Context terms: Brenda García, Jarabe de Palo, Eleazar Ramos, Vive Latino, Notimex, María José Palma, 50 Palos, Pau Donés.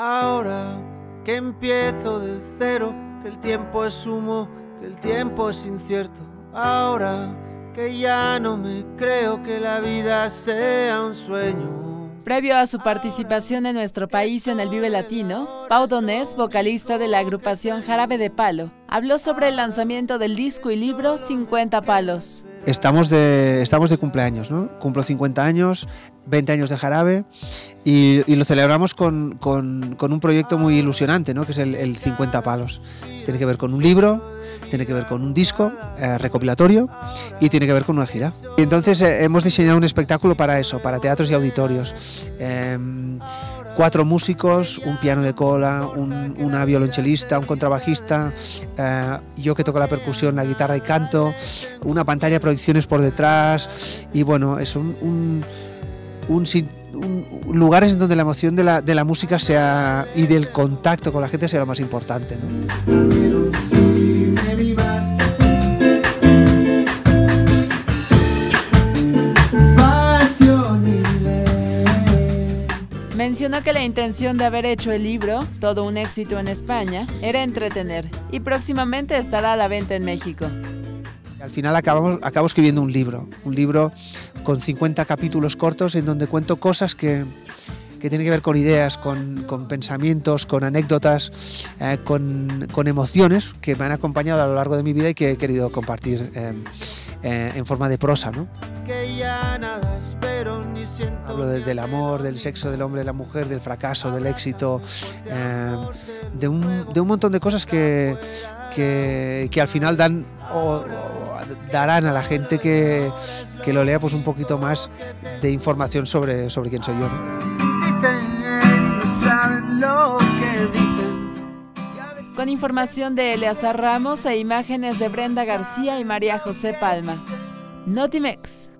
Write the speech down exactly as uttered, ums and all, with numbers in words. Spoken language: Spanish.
Ahora que empiezo de cero, que el tiempo es humo, que el tiempo es incierto. Ahora que ya no me creo que la vida sea un sueño. Previo a su participación en nuestro país en el Vive Latino, Pau Donés, vocalista de la agrupación Jarabe de Palo, habló sobre el lanzamiento del disco y libro cincuenta palos. Estamos de, estamos de cumpleaños, ¿no? Cumplo cincuenta años, veinte años de Jarabe y, y lo celebramos con, con, con un proyecto muy ilusionante, ¿no? Que es el, el cincuenta palos. Tiene que ver con un libro, tiene que ver con un disco eh, recopilatorio y tiene que ver con una gira. Y entonces eh, hemos diseñado un espectáculo para eso, para teatros y auditorios. Eh, cuatro músicos, un piano de cola, un, una violonchelista, un contrabajista, eh, yo que toco la percusión, la guitarra y canto, una pantalla de proyecciones por detrás y bueno, es un... un Un, un, lugares en donde la emoción de la, de la música sea y del contacto con la gente sea lo más importante, ¿no? Mencionó que la intención de haber hecho el libro, todo un éxito en España, era entretener y próximamente estará a la venta en México. Al final acabamos, acabo escribiendo un libro, un libro con cincuenta capítulos cortos en donde cuento cosas que, que tienen que ver con ideas, con, con pensamientos, con anécdotas, eh, con, con emociones que me han acompañado a lo largo de mi vida y que he querido compartir eh, eh, en forma de prosa, ¿no? Hablo de, del amor, del sexo, del hombre, de la mujer, del fracaso, del éxito, eh, de, un, de un montón de cosas que, que, que al final dan... O, darán a la gente que, que lo lea pues un poquito más de información sobre, sobre quién soy yo, ¿no? Con información de Eleazar Ramos e imágenes de Brenda García y María José Palma. Notimex.